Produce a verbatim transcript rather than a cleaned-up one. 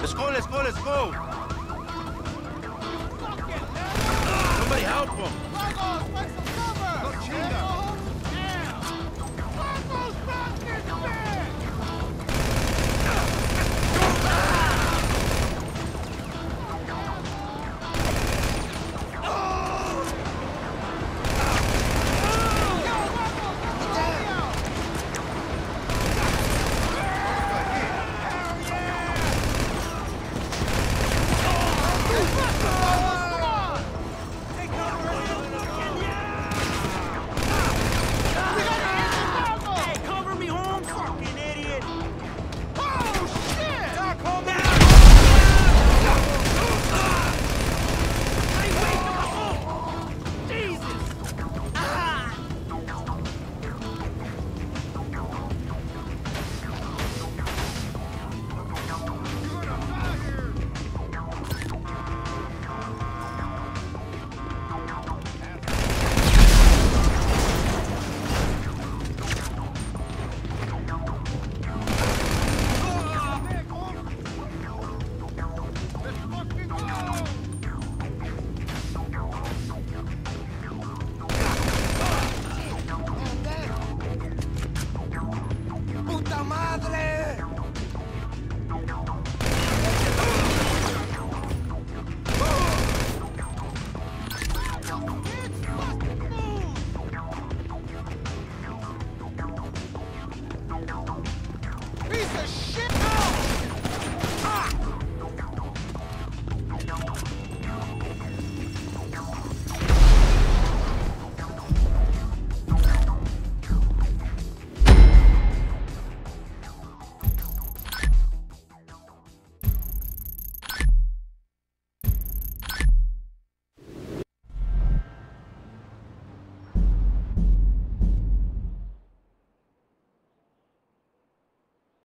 Let's go, let's go, let's go!